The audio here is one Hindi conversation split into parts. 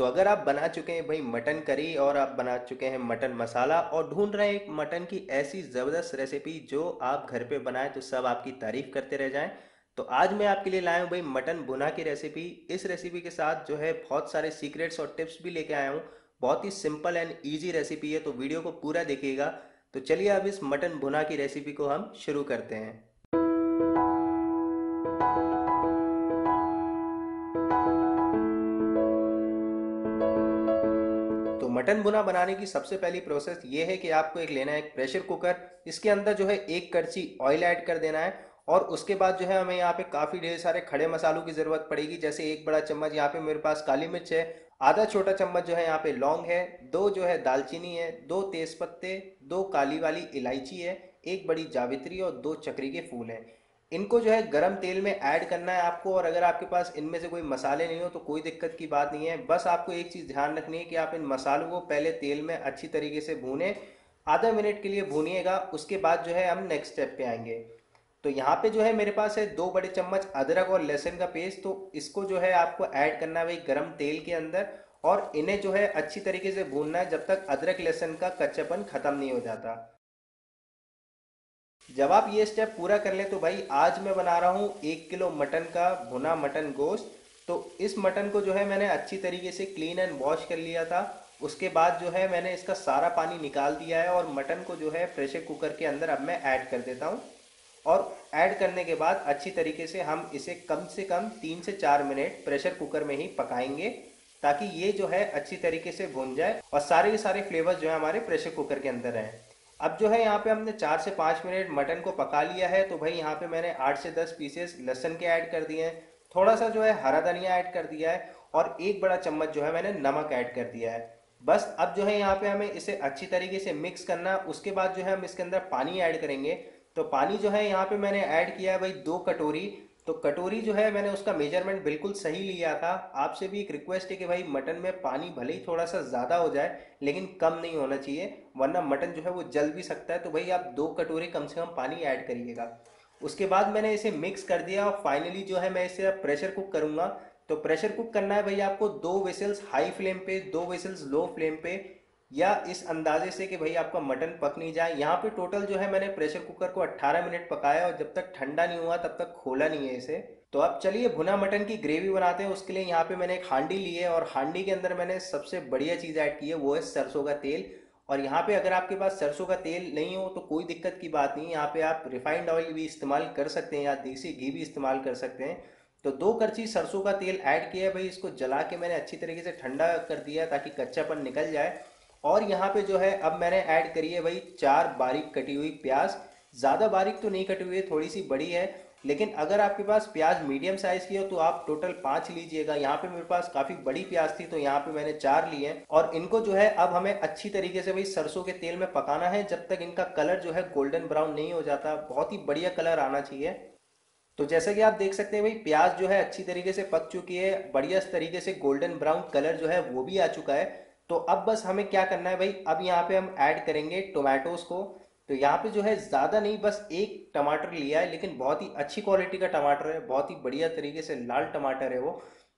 तो अगर आप बना चुके हैं भाई मटन करी और आप बना चुके हैं मटन मसाला और ढूंढ रहे हैं एक मटन की ऐसी ज़बरदस्त रेसिपी जो आप घर पे बनाएं तो सब आपकी तारीफ करते रह जाएं, तो आज मैं आपके लिए लाया हूँ भाई मटन भुना की रेसिपी। इस रेसिपी के साथ जो है बहुत सारे सीक्रेट्स और टिप्स भी लेके आया हूँ। बहुत ही सिंपल एंड ईजी रेसिपी है, तो वीडियो को पूरा देखिएगा। तो चलिए अब इस मटन भुना की रेसिपी को हम शुरू करते हैं। मटन भुना बनाने की सबसे पहली प्रोसेस ये है कि आपको एक लेना है एक प्रेशर कुकर, इसके अंदर जो है एक कड़छी ऑयल ऐड कर देना है। और उसके बाद जो है हमें यहाँ पे काफ़ी ढेर सारे खड़े मसालों की ज़रूरत पड़ेगी, जैसे एक बड़ा चम्मच यहाँ पे मेरे पास काली मिर्च है, आधा छोटा चम्मच जो है यहाँ पे लौंग है, दो जो है दालचीनी है, दो तेज़पत्ते, दो काली वाली इलायची है, एक बड़ी जावित्री और दो चक्री के फूल हैं। इनको जो है गरम तेल में ऐड करना है आपको। और अगर आपके पास इनमें से कोई मसाले नहीं हो तो कोई दिक्कत की बात नहीं है, बस आपको एक चीज़ ध्यान रखनी है कि आप इन मसालों को पहले तेल में अच्छी तरीके से भूनें, आधा मिनट के लिए भूनिएगा। उसके बाद जो है हम नेक्स्ट स्टेप पे आएंगे। तो यहाँ पे जो है मेरे पास है दो बड़े चम्मच अदरक और लहसुन का पेस्ट, तो इसको जो है आपको ऐड करना है भाई गर्म तेल के अंदर और इन्हें जो है अच्छी तरीके से भूनना है जब तक अदरक लहसुन का कच्चापन खत्म नहीं हो जाता। जब आप ये स्टेप पूरा कर लें तो भाई आज मैं बना रहा हूँ 1 किलो मटन का भुना मटन गोश्त। तो इस मटन को जो है मैंने अच्छी तरीके से क्लीन एंड वॉश कर लिया था। उसके बाद जो है मैंने इसका सारा पानी निकाल दिया है और मटन को जो है प्रेशर कुकर के अंदर अब मैं ऐड कर देता हूँ। और ऐड करने के बाद अच्छी तरीके से हम इसे कम से कम 3 से 4 मिनट प्रेशर कुकर में ही पकाएंगे ताकि ये जो है अच्छी तरीके से भुन जाए और सारे के सारे फ्लेवर्स जो है हमारे प्रेशर कुकर के अंदर रहें। अब जो है यहाँ पे हमने 4 से 5 मिनट मटन को पका लिया है। तो भाई यहाँ पे मैंने 8 से 10 पीसेस लहसुन के ऐड कर दिए हैं, थोड़ा सा जो है हरा धनिया ऐड कर दिया है और एक बड़ा चम्मच जो है मैंने नमक ऐड कर दिया है। बस अब जो है यहाँ पे हमें इसे अच्छी तरीके से मिक्स करना। उसके बाद जो है हम इसके अंदर पानी ऐड करेंगे। तो पानी जो है यहाँ पे मैंने ऐड किया है भाई 2 कटोरी। तो कटोरी जो है मैंने उसका मेजरमेंट बिल्कुल सही लिया था। आपसे भी एक रिक्वेस्ट है कि भाई मटन में पानी भले ही थोड़ा सा ज़्यादा हो जाए लेकिन कम नहीं होना चाहिए, वरना मटन जो है वो जल भी सकता है। तो भाई आप 2 कटोरी कम से कम पानी ऐड करिएगा। उसके बाद मैंने इसे मिक्स कर दिया और फाइनली जो है मैं इसे अब प्रेशर कुक करूँगा। तो प्रेशर कुक करना है भाई आपको 2 विसल्स हाई फ्लेम पर, 2 विसल्स लो फ्लेम पर, या इस अंदाजे से कि भाई आपका मटन पक नहीं जाए। यहाँ पे टोटल जो है मैंने प्रेशर कुकर को 18 मिनट पकाया और जब तक ठंडा नहीं हुआ तब तक खोला नहीं है इसे। तो अब चलिए भुना मटन की ग्रेवी बनाते हैं। उसके लिए यहाँ पे मैंने एक हांडी ली है और हांडी के अंदर मैंने सबसे बढ़िया चीज़ ऐड की है, वो है सरसों का तेल। और यहाँ पे अगर आपके पास सरसों का तेल नहीं हो तो कोई दिक्कत की बात नहीं, यहाँ पे आप रिफाइंड ऑयल भी इस्तेमाल कर सकते हैं या देसी घी भी इस्तेमाल कर सकते हैं। तो 2 कड़छी सरसों का तेल ऐड किया है भाई, इसको जला के मैंने अच्छी तरीके से ठंडा कर दिया ताकि कच्चापन निकल जाए। और यहाँ पे जो है अब मैंने ऐड करी है भाई 4 बारीक कटी हुई प्याज। ज़्यादा बारीक तो नहीं कटी हुई है, थोड़ी सी बड़ी है, लेकिन अगर आपके पास प्याज मीडियम साइज़ की हो तो आप टोटल 5 लीजिएगा। यहाँ पे मेरे पास काफ़ी बड़ी प्याज थी तो यहाँ पे मैंने 4 लिए हैं। और इनको जो है अब हमें अच्छी तरीके से भाई सरसों के तेल में पकाना है जब तक इनका कलर जो है गोल्डन ब्राउन नहीं हो जाता। बहुत ही बढ़िया कलर आना चाहिए। तो जैसा कि आप देख सकते हैं भाई प्याज जो है अच्छी तरीके से पक चुकी है, बढ़िया तरीके से गोल्डन ब्राउन कलर जो है वो भी आ चुका है। तो अब बस हमें क्या करना है भाई, अब यहाँ पे हम ऐड करेंगे टोमेटोज़ को। तो यहाँ पे जो है ज़्यादा नहीं, बस 1 टमाटर लिया है, लेकिन बहुत ही अच्छी क्वालिटी का टमाटर है, बहुत ही बढ़िया तरीके से लाल टमाटर है वो।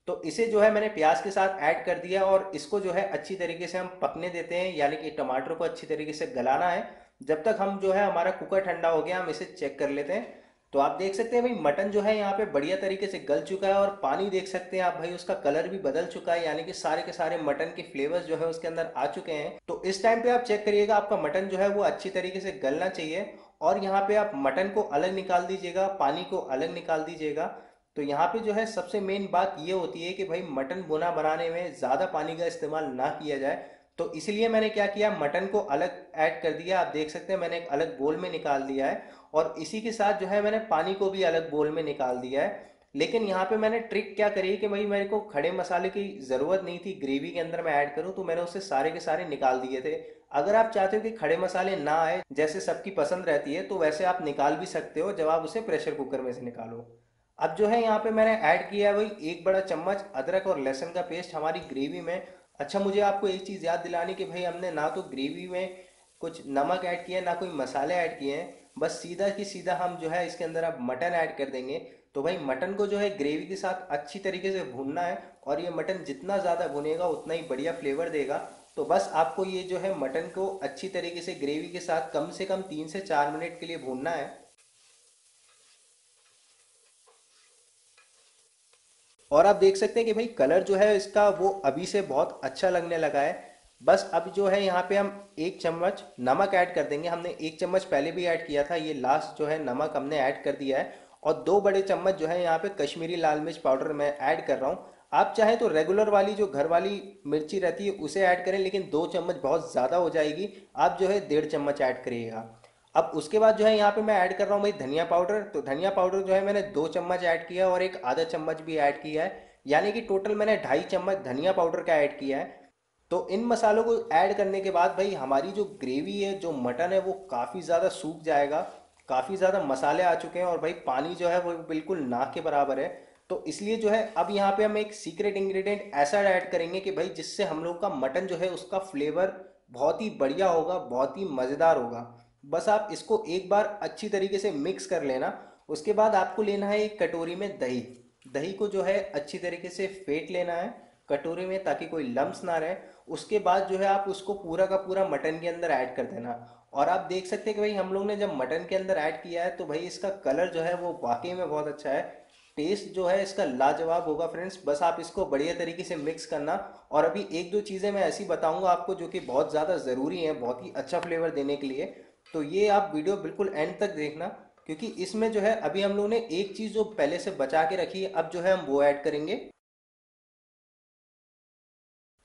तो इसे जो है मैंने प्याज के साथ ऐड कर दिया और इसको जो है अच्छी तरीके से हम पकने देते हैं, यानी कि टमाटर को अच्छी तरीके से गलाना है। जब तक हम जो है हमारा कुकर ठंडा हो गया हम इसे चेक कर लेते हैं। तो आप देख सकते हैं भाई मटन जो है यहाँ पे बढ़िया तरीके से गल चुका है और पानी देख सकते हैं आप भाई उसका कलर भी बदल चुका है, यानी कि सारे के सारे मटन के फ्लेवर्स जो है उसके अंदर आ चुके हैं। तो इस टाइम पे आप चेक करिएगा आपका मटन जो है वो अच्छी तरीके से गलना चाहिए। और यहाँ पे आप मटन को अलग निकाल दीजिएगा, पानी को अलग निकाल दीजिएगा। तो यहाँ पे जो है सबसे मेन बात ये होती है कि भाई मटन भुना बनाने में ज़्यादा पानी का इस्तेमाल ना किया जाए। तो इसलिए मैंने क्या किया, मटन को अलग ऐड कर दिया। आप देख सकते हैं मैंने एक अलग बोल में निकाल दिया है और इसी के साथ जो है मैंने पानी को भी अलग बोल में निकाल दिया है। लेकिन यहाँ पे मैंने ट्रिक क्या करी कि भाई मेरे को खड़े मसाले की ज़रूरत नहीं थी ग्रेवी के अंदर मैं ऐड करूँ, तो मैंने उसे सारे के सारे निकाल दिए थे। अगर आप चाहते हो कि खड़े मसाले ना आए, जैसे सबकी पसंद रहती है, तो वैसे आप निकाल भी सकते हो जब आप उसे प्रेशर कुकर में से निकालो। अब जो है यहाँ पर मैंने ऐड किया है भाई 1 बड़ा चम्मच अदरक और लहसुन का पेस्ट हमारी ग्रेवी में। अच्छा, मुझे आपको एक चीज़ याद दिलानी कि भाई हमने ना तो ग्रेवी में कुछ नमक ऐड किया है ना कोई मसाले ऐड किए हैं, बस सीधा की सीधा हम जो है इसके अंदर अब मटन ऐड कर देंगे। तो भाई मटन को जो है ग्रेवी के साथ अच्छी तरीके से भूनना है और ये मटन जितना ज़्यादा भुनेगा उतना ही बढ़िया फ्लेवर देगा। तो बस आपको ये जो है मटन को अच्छी तरीके से ग्रेवी के साथ कम से कम 3 से 4 मिनट के लिए भूनना है। और आप देख सकते हैं कि भाई कलर जो है इसका वो अभी से बहुत अच्छा लगने लगा है। बस अब जो है यहाँ पे हम 1 चम्मच नमक ऐड कर देंगे। हमने 1 चम्मच पहले भी ऐड किया था, ये लास्ट जो है नमक हमने ऐड कर दिया है। और 2 बड़े चम्मच जो है यहाँ पे कश्मीरी लाल मिर्च पाउडर मैं ऐड कर रहा हूँ। आप चाहें तो रेगुलर वाली जो घर वाली मिर्ची रहती है उसे ऐड करें, लेकिन 2 चम्मच बहुत ज़्यादा हो जाएगी, आप जो है 1.5 चम्मच ऐड करिएगा। अब उसके बाद जो है यहाँ पे मैं ऐड कर रहा हूँ भाई धनिया पाउडर। तो धनिया पाउडर जो है मैंने 2 चम्मच ऐड किया और एक आधा चम्मच भी ऐड किया है, यानी कि टोटल मैंने 2.5 चम्मच धनिया पाउडर का ऐड किया है। तो इन मसालों को ऐड करने के बाद भाई हमारी जो ग्रेवी है, जो मटन है, वो काफ़ी ज़्यादा सूख जाएगा। काफ़ी ज़्यादा मसाले आ चुके हैं और भाई पानी जो है वो बिल्कुल नाक के बराबर है। तो इसलिए जो है अब यहाँ पे हम एक सीक्रेट इंग्रेडिएंट ऐसा ऐड करेंगे कि भाई जिससे हम लोग का मटन जो है उसका फ्लेवर बहुत ही बढ़िया होगा, बहुत ही मज़ेदार होगा। बस आप इसको एक बार अच्छी तरीके से मिक्स कर लेना। उसके बाद आपको लेना है एक कटोरी में दही। दही को जो है अच्छी तरीके से फेंट लेना है कटोरी में ताकि कोई लम्स ना रहे। उसके बाद जो है आप उसको पूरा का पूरा मटन के अंदर ऐड कर देना। और आप देख सकते हैं कि भाई हम लोग ने जब मटन के अंदर ऐड किया है तो भाई इसका कलर जो है वो वाकई में बहुत अच्छा है। टेस्ट जो है इसका लाजवाब होगा फ्रेंड्स। बस आप इसको बढ़िया तरीके से मिक्स करना। और अभी 1-2 चीज़ें मैं ऐसी बताऊंगा आपको जो कि बहुत ज़्यादा ज़रूरी हैं बहुत ही अच्छा फ्लेवर देने के लिए। तो ये आप वीडियो बिल्कुल एंड तक देखना, क्योंकि इसमें जो है अभी हम लोग ने एक चीज़ जो पहले से बचा के रखी है अब जो है हम वो ऐड करेंगे।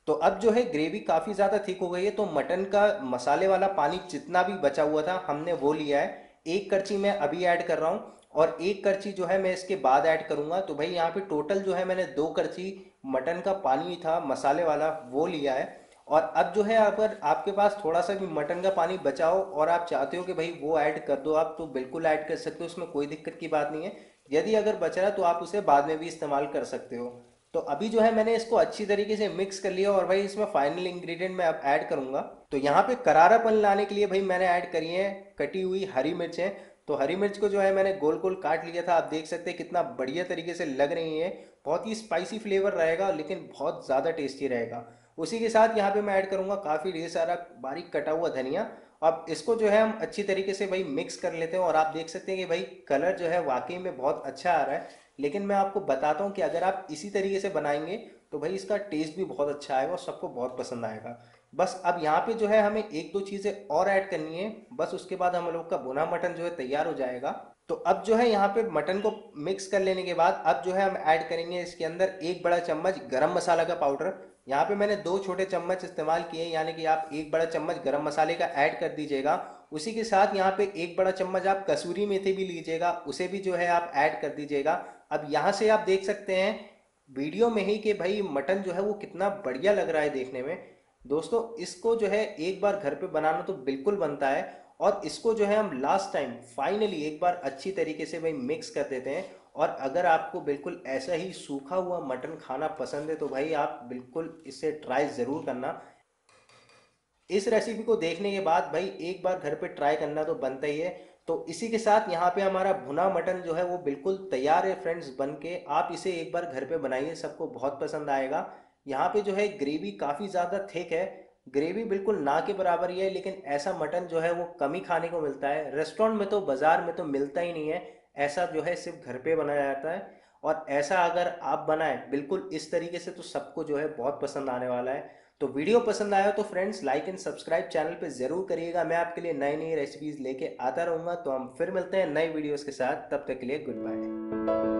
तो अब जो है ग्रेवी काफ़ी ज़्यादा थिक हो गई है, तो मटन का मसाले वाला पानी जितना भी बचा हुआ था हमने वो लिया है। 1 करछी मैं अभी ऐड कर रहा हूँ और 1 करछी जो है मैं इसके बाद ऐड करूँगा। तो भाई यहाँ पे टोटल जो है मैंने 2 करछी मटन का पानी था मसाले वाला वो लिया है। और अब जो है अगर आपके पास थोड़ा सा भी मटन का पानी बचा हो और आप चाहते हो कि भाई वो ऐड कर दो आप, तो बिल्कुल ऐड कर सकते हो, उसमें कोई दिक्कत की बात नहीं है। यदि अगर बच रहा है तो आप उसे बाद में भी इस्तेमाल कर सकते हो। तो अभी जो है मैंने इसको अच्छी तरीके से मिक्स कर लिया और भाई इसमें फाइनल इंग्रेडिएंट मैं अब ऐड करूंगा। तो यहाँ पे करारापन लाने के लिए भाई मैंने ऐड करी है कटी हुई हरी मिर्चें। तो हरी मिर्च को जो है मैंने गोल गोल काट लिया था, आप देख सकते हैं कितना बढ़िया तरीके से लग रही है। बहुत ही स्पाइसी फ्लेवर रहेगा लेकिन बहुत ज़्यादा टेस्टी रहेगा। उसी के साथ यहाँ पे मैं ऐड करूँगा काफ़ी ढेर सारा बारीक कटा हुआ धनिया। अब इसको जो है हम अच्छी तरीके से भाई मिक्स कर लेते हैं। और आप देख सकते हैं कि भाई कलर जो है वाकई में बहुत अच्छा आ रहा है। लेकिन मैं आपको बताता हूँ कि अगर आप इसी तरीके से बनाएंगे तो भाई इसका टेस्ट भी बहुत अच्छा आएगा और सबको बहुत पसंद आएगा। बस अब यहाँ पे जो है हमें 1-2 चीज़ें और ऐड करनी है। बस उसके बाद हम लोग का भुना मटन जो है तैयार हो जाएगा। तो अब जो है यहाँ पे मटन को मिक्स कर लेने के बाद अब जो है हम ऐड करेंगे इसके अंदर 1 बड़ा चम्मच गरम मसाला का पाउडर। यहाँ पे मैंने 2 छोटे चम्मच इस्तेमाल किए, यानी कि आप 1 बड़ा चम्मच गरम मसाले का ऐड कर दीजिएगा। उसी के साथ यहाँ पे 1 बड़ा चम्मच आप कसूरी मेथी भी लीजिएगा, उसे भी जो है आप ऐड कर दीजिएगा। अब यहाँ से आप देख सकते हैं वीडियो में ही कि भाई मटन जो है वो कितना बढ़िया लग रहा है देखने में। दोस्तों इसको जो है एक बार घर पे बनाना तो बिल्कुल बनता है। और इसको जो है हम लास्ट टाइम फाइनली एक बार अच्छी तरीके से भाई मिक्स कर देते हैं। और अगर आपको बिल्कुल ऐसा ही सूखा हुआ मटन खाना पसंद है तो भाई आप बिल्कुल इसे ट्राई ज़रूर करना। इस रेसिपी को देखने के बाद भाई एक बार घर पे ट्राई करना तो बनता ही है। तो इसी के साथ यहाँ पे हमारा भुना मटन जो है वो बिल्कुल तैयार है फ्रेंड्स बनके। आप इसे एक बार घर पे बनाइए, सबको बहुत पसंद आएगा। यहाँ पे जो है ग्रेवी काफ़ी ज़्यादा थिक है, ग्रेवी बिल्कुल ना के बराबर ही है। लेकिन ऐसा मटन जो है वो कम ही खाने को मिलता है, रेस्टोरेंट में तो बाज़ार में तो मिलता ही नहीं है। ऐसा जो है सिर्फ घर पे बनाया जाता है। और ऐसा अगर आप बनाएं बिल्कुल इस तरीके से तो सबको जो है बहुत पसंद आने वाला है। तो वीडियो पसंद आया तो friends like and subscribe channel पे ज़रूर करिएगा। मैं आपके लिए नई नई रेसिपीज़ लेके आता रहूँगा। तो हम फिर मिलते हैं नए वीडियोज़ के साथ, तब तक के लिए गुड बाय।